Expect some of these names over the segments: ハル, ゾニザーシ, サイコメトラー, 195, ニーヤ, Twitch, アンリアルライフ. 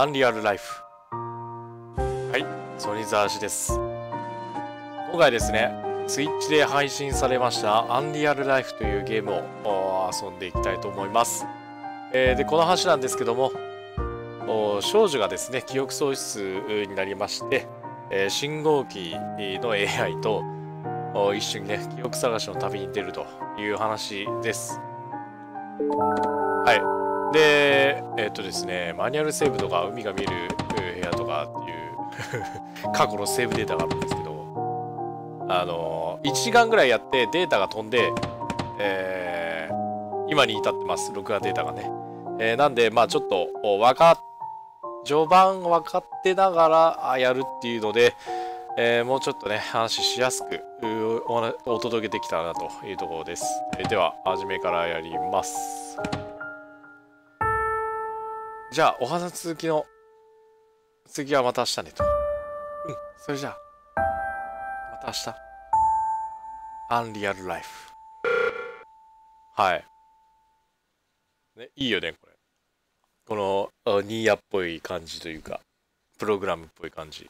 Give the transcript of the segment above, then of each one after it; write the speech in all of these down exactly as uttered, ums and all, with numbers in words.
アンリアルライフ。はい、ゾニザーシです。今回ですね、Twitch で配信されましたアンリアルライフというゲームを遊んでいきたいと思います。えー、で、この話なんですけども、少女がですね、記憶喪失になりまして、えー、信号機の エーアイ と一緒にね、記憶探しの旅に出るという話です。はい。で、えっとですね、マニュアルセーブとか海が見える部屋とかっていう過去のセーブデータがあるんですけど、あのー、いちじかんぐらいやってデータが飛んで、えー、今に至ってます、録画データがね。えー、なんで、まあちょっと、わか、序盤分かってながらやるっていうので、えー、もうちょっとね、話しやすくお、お届けできたらなというところです。えー、では、初めからやります。じゃあ、お話の続きの、次はまた明日ねと。うん、それじゃあ、また明日。アンリアルライフ。はい。ね、いいよね、これ。この、ニーヤっぽい感じというか、プログラムっぽい感じ。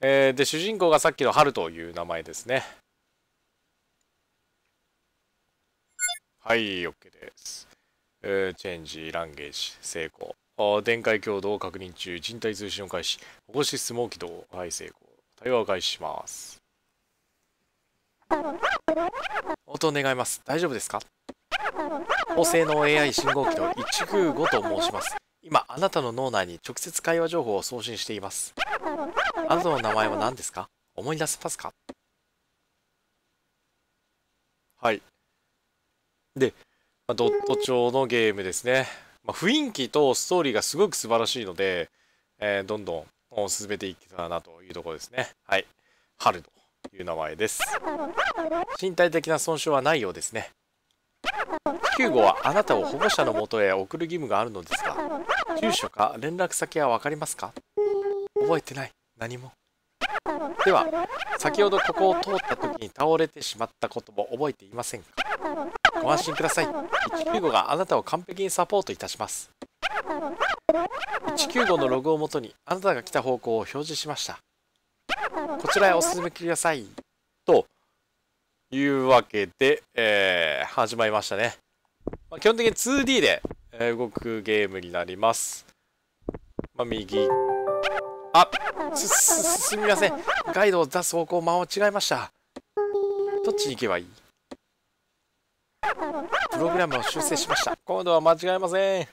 えー、で、主人公がさっきのハルという名前ですね。はい、OK です。チェンジ、ランゲージ、成功。電解強度を確認中。人体通信を開始。保護システムを起動。はい、成功。対話を開始します。応答願います。大丈夫ですか？高性能 エーアイ 信号機のいちきゅうごと申します。今、あなたの脳内に直接会話情報を送信しています。あなたの名前は何ですか？思い出せますか？はい。で、ドット調のゲームですね。まあ、雰囲気とストーリーがすごく素晴らしいので、えー、どんどん進めていけたらなというところですね。はい。ハルという名前です。身体的な損傷はないようですね。きゅう号はあなたを保護者のもとへ送る義務があるのですが、住所か連絡先はわかりますか？覚えてない。何も。では、先ほどここを通った時に倒れてしまったことも覚えていませんか？ご安心ください。いちきゅうごがあなたを完璧にサポートいたします。いちきゅうごのログをもとにあなたが来た方向を表示しました。こちらへお進みください。というわけで、えー、始まりましたね。まあ、基本的に ツーディー で動くゲームになります。まあ、右あ、す、す、すみません。ガイドを出す方向を間違えました。どっちに行けばいい？プログラムを修正しました。今度は間違えません。こ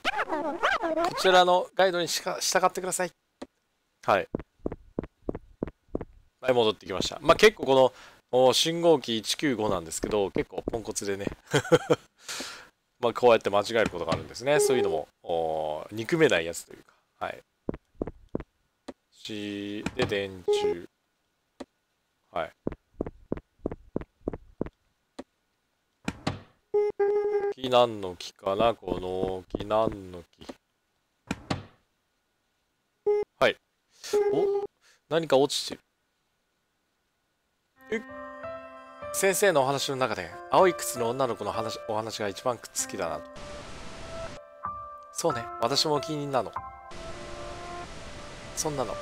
ちらのガイドにしか従ってください。はい。はい、戻ってきました。まあ、結構この信号機いちきゅうごなんですけど、結構ポンコツでね。まあ、こうやって間違えることがあるんですね。そういうのも、憎めないやつというか。はい。で、電柱。はい。木何の木かな？この木何の木。はい。お？何か落ちてる。え？先生のお話の中で、青い靴の女の子の話、お話が一番好きだなと。そうね、私もお気に入りなの。そんなの。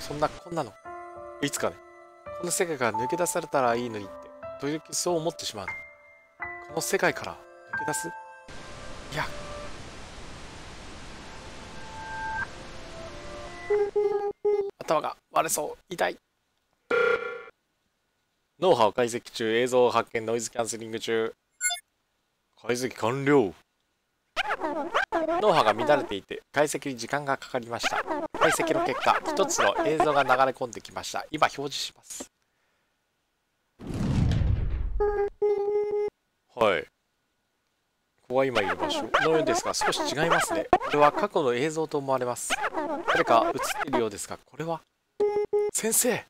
そんな、こんなの。いつかね、この世界から抜け出されたらいいのにって、時々そう思ってしまうの。この世界から抜け出す？いや。頭が割れそう。痛い。脳波を解析中、映像を発見、ノイズキャンセリング中。解析完了。脳波が乱れていて、解析に時間がかかりました。解析の結果、一つの映像が流れ込んできました。今表示します。はい。ここは今いる場所のようですが、少し違いますね。これは過去の映像と思われます。誰か映っているようですが、これは先生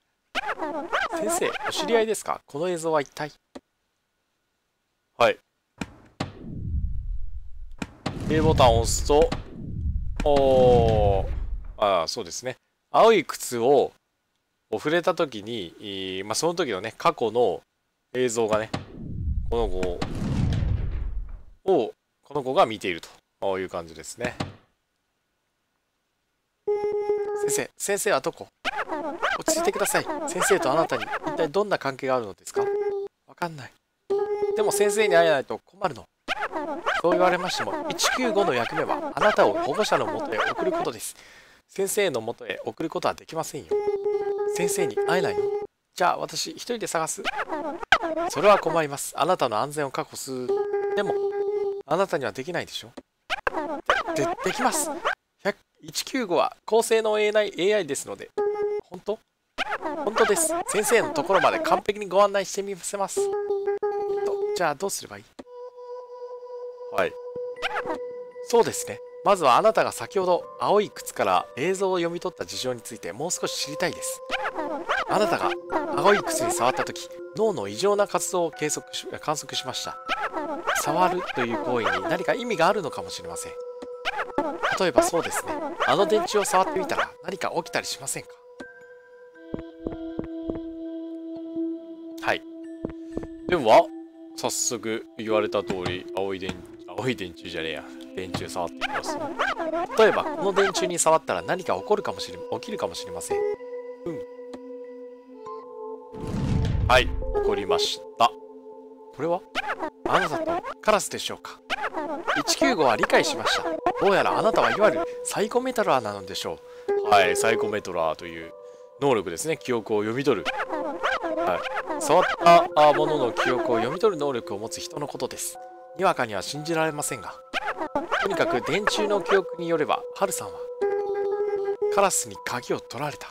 先生、お知り合いですか？この映像は一体。はい。A ボタンを押すと、おー。ああ、そうですね。青い靴を触れたときに、まあ、その時のね、過去の映像がね、この子を、この子が見ているという感じですね。先生、先生はどこ？落ち着いてください。先生とあなたに一体どんな関係があるのですか？わかんない。でも先生に会えないと困るの。そう言われましても、いちきゅうごの役目はあなたを保護者のもとへ送ることです。先生のもとへ送ることはできませんよ。先生に会えないの？じゃあ私一人で探す。それは困ります。あなたの安全を確保する。でも、あなたにはできないでしょ？で、で、できます。いちきゅうごは高性能 エーアイ ですので。本当？本当です。先生のところまで完璧にご案内してみせます。と、じゃあどうすればいい？はい。そうですね。まずはあなたが先ほど青い靴から映像を読み取った事情についてもう少し知りたいです。あなたが青い靴に触った時、脳の異常な活動を計測し観測しました。触るという行為に何か意味があるのかもしれません。例えばそうですね。あの電柱を触ってみたら何か起きたりしませんか？はい。では、早速言われた通り、青い電、青い電柱じゃねえや。電柱触ってみます。例えば、この電柱に触ったら何か起こるかもしれ、起きるかもしれません。うん。はい、起こりました。これは？あなたとカラスでしょうか？いちきゅうごは理解しました。どうやらあなたはいわゆるサイコメトラーなのでしょう。はい、サイコメトラーという能力ですね。記憶を読み取る。はい、触ったものの記憶を読み取る能力を持つ人のことです。にわかには信じられませんが。とにかく電柱の記憶によれば、ハルさんはカラスに鍵を取られた。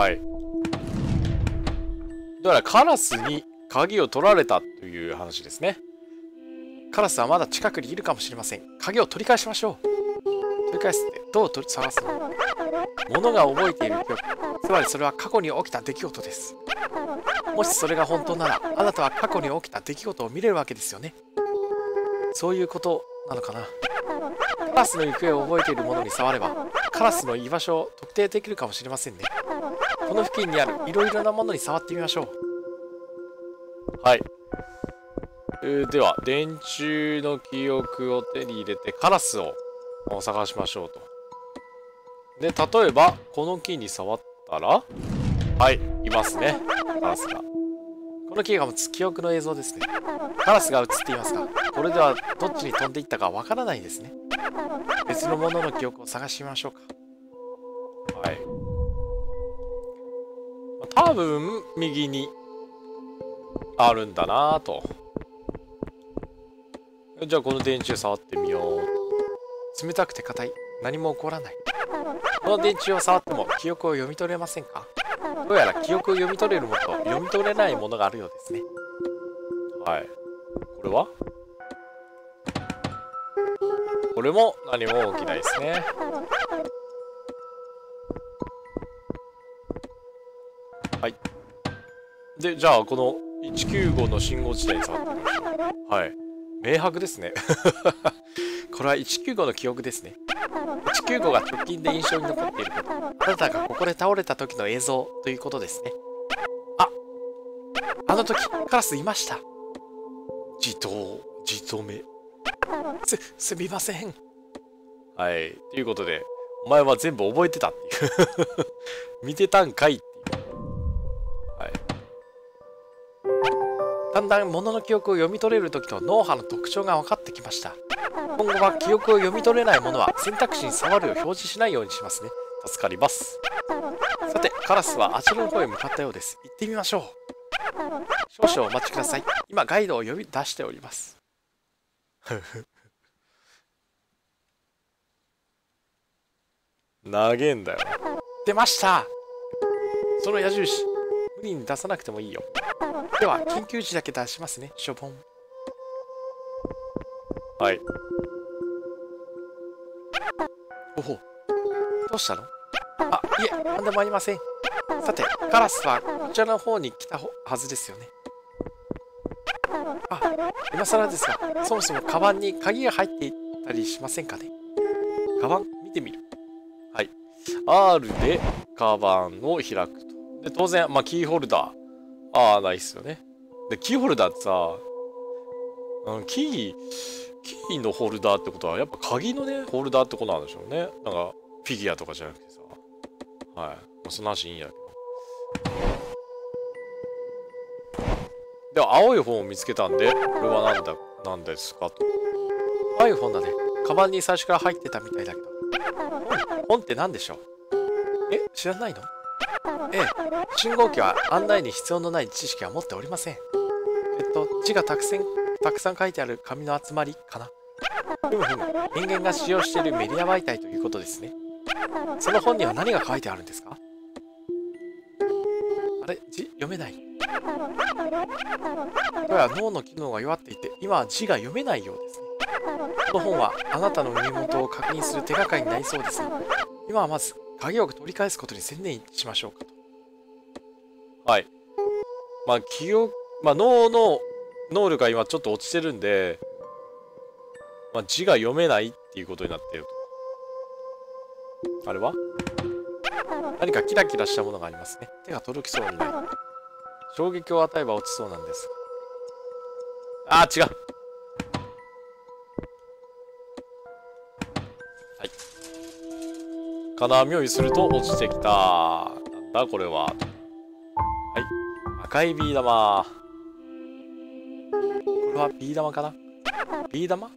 はい。だからカラスに鍵を取られたという話ですね。カラスはまだ近くにいるかもしれません。鍵を取り返しましょう。取り返すってどう取り探すの？物が覚えている記憶、つまりそれは過去に起きた出来事です。もしそれが本当なら、あなたは過去に起きた出来事を見れるわけですよね。そういうことなのかな。カラスの行方を覚えているものに触れば、カラスの居場所を特定できるかもしれませんね。この付近にあるいろいろなものに触ってみましょう。はい、えー、では電柱の記憶を手に入れてカラスを探しましょうと。で、例えばこの木に触ったら、はい、いますね、カラスが。この木が持つ記憶の映像ですね。カラスが映っていますが、これではどっちに飛んでいったかわからないですね。別のものの記憶を探してみましょうか。はい、多分右にあるんだなぁと。じゃあこの電柱触ってみよう。冷たくて硬い。何も起こらない。この電柱を触っても記憶を読み取れませんか？どうやら記憶を読み取れるものと読み取れないものがあるようですね。はい。これは？これも何も起きないですね。はい。で、じゃあこのいちきゅうごの信号自体に触ってみましょう。はい、明白ですね。これはいちきゅうごの記憶ですね。いちきゅうごが直近で印象に残っていること、あなたがここで倒れた時の映像ということですね。あ、あの時カラスいました。自動自動めすすみません。はい、ということで、お前は全部覚えてたっていう。見てたんかいっていう。だんだん物の記憶を読み取れる時の脳波の特徴が分かってきました。今後は記憶を読み取れないものは選択肢に触るを表示しないようにしますね。助かります。さて、カラスはあちらの方へ向かったようです。行ってみましょう。少々お待ちください。今ガイドを呼び出しております。長えんだよ。出ました、その矢印。無理に出さなくてもいいよ。では緊急時だけ出しますね。しょぼん。はい。おほ、どうしたの？あ、いえ、何でもありません。さて、カラスはこちらの方に来たはずですよね。あ、今更ですが、そもそもカバンに鍵が入っていたりしませんかね。カバン見てみる。はい、 R でカバンを開くと。で、当然、まあ、キーホルダー、ああ、ないっすよね。で、キーホルダーってさ、あの、キー、キーのホルダーってことはやっぱ鍵のねホルダーってことなんでしょうね。なんかフィギュアとかじゃなくてさ、はい、そんな話いいんやけど。では青い本を見つけたんで、これは何だ何ですかと。青い本だね。カバンに最初から入ってたみたいだけど。本って何でしょう。え、知らないの？ええ、信号機は案内に必要のない知識は持っておりません。えっと字がたくさんたくさん書いてある紙の集まりかな。ふむふむ、人間が使用しているメディア媒体ということですね。その本には何が書いてあるんですか？あれ、字読めない。どうやら脳の機能が弱っていて今は字が読めないようですね。この本はあなたの身元を確認する手がかりになりそうです。今はまず鍵を取り返すことに専念しましょうかと。はい、まあ記憶、まあ、脳の能力が今ちょっと落ちてるんで、まあ、字が読めないっていうことになっていると。あれは何かキラキラしたものがありますね。手が届きそうにない。衝撃を与えば落ちそうなんです。あー違う。金網を揺すると落ちてきた。なんだこれは。はい、赤いビー玉。これはビー玉かな。ビー玉、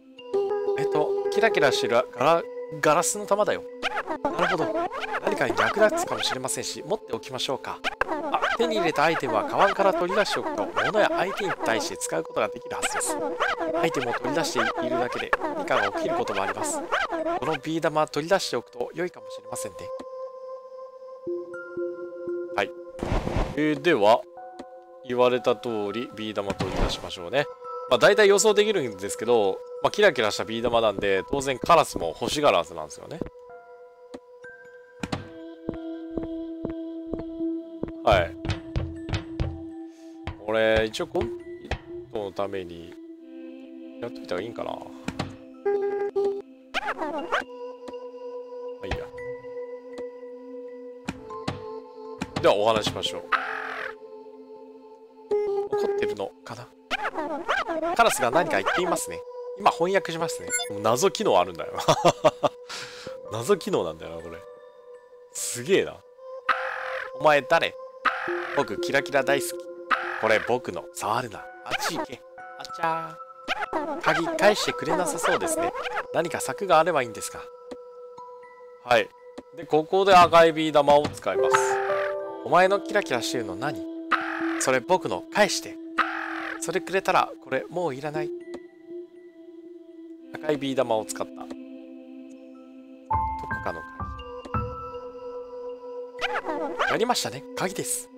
えっとキラキラしてるガラガラスの玉だよ。なるほど、何かに役立つかもしれませんし持っておきましょうか。あ、手に入れたアイテムはカバンから取り出しておくと物や相手に対して使うことができるはずです。アイテムを取り出しているだけで何かが起きることもあります。このビー玉は取り出しておくと良いかもしれませんね。はい、えー、では言われた通りビー玉取り出しましょうね。まあ大体予想できるんですけど、まあ、キラキラしたビー玉なんで当然カラスも欲しがるはずなんですよね。はい、これ一応コンプリートのためにやっといた方がいいんかな。まあいいや。ではお話しましょう。怒ってるのかな。カラスが何か言っていますね。今翻訳しますね。謎機能あるんだよな謎機能なんだよなこれ。すげえな。お前誰？僕キラキラ大好き。これ僕の。触るな。あっち行け。あちゃー。鍵返してくれなさそうですね。何か策があればいいんですが。はい、でここで赤いビー玉を使います。お前のキラキラしてるの何？それ僕の。返して。それくれたらこれもういらない。赤いビー玉を使った。どこかの鍵。やりましたね。鍵です。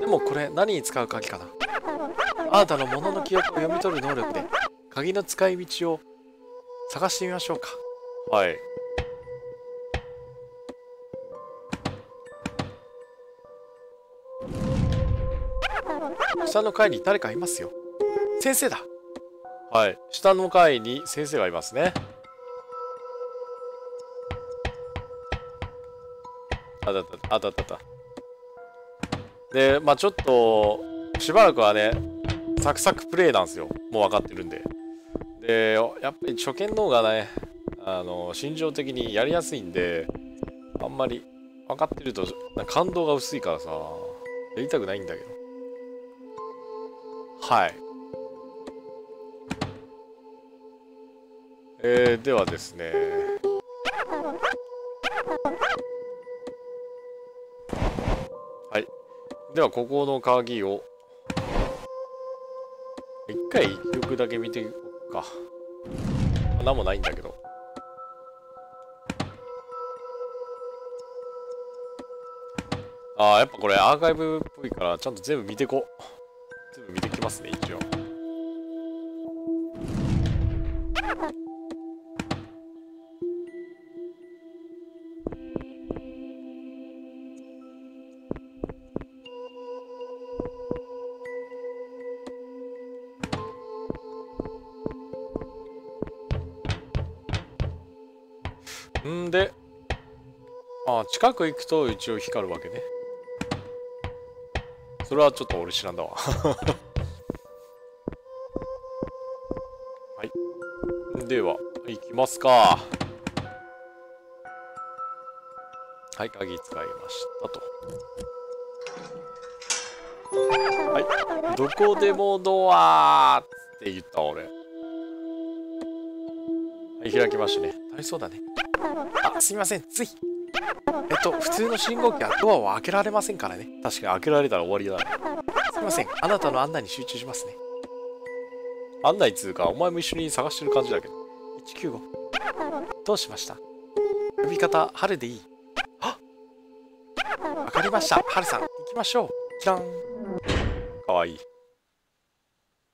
でもこれ何に使う鍵かな。あなたの物の記憶を読み取る能力で鍵の使い道を探してみましょうか。はい、下の階に誰かいますよ。先生だ。はい、下の階に先生がいますね。あたたあたたたで、まあちょっとしばらくはねサクサクプレイなんですよ。もう分かってるんで。でやっぱり初見の方がねあの心情的にやりやすいんで、あんまり分かってるとなんか感動が薄いからさやりたくないんだけど。はい、えー、ではですね、ではここの鍵を一回一曲だけ見ていこうか。何もないんだけど。ああ、やっぱこれアーカイブっぽいからちゃんと全部見てこう。全部見てきますね一応。んで、あ、近く行くと一応光るわけね。それはちょっと俺知らんだわはい、では行きますか。はい、鍵使いましたと。はい、どこでもドアって言った俺。はい、開きましたね。大そうだね。あ、すみません、ついえっと普通の信号機はドアを開けられませんからね。確かに開けられたら終わりだね。すみません、あなたの案内に集中しますね。案内つうかお前も一緒に探してる感じだけど。いちきゅうご、どうしました？呼び方ハルでいい？あ、わかりました。ハルさん、行きましょう。じゃん、かわいい。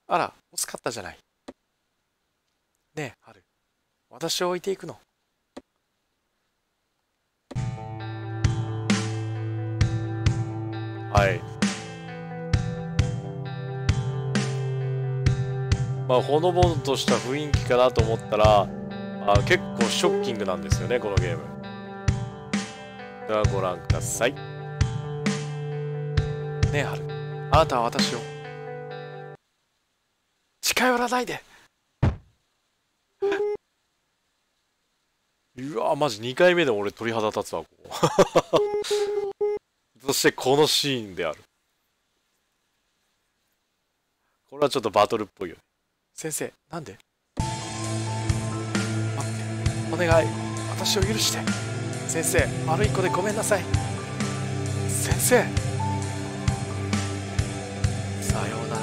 あら、惜しかったじゃない。ねえハル、私を置いていくの？はい、まあ、ほのぼのとした雰囲気かなと思ったら、あ、結構ショッキングなんですよね、このゲーム。ではご覧ください。ねえハル、あなたは私を近寄らないで。うわ、マジにかいめでも俺鳥肌立つわ、ここ。そしてこのシーンである。これはちょっとバトルっぽいよね。先生、なんで？待って、お願い、私を許して。先生、悪い子でごめんなさい。先生、さようなら。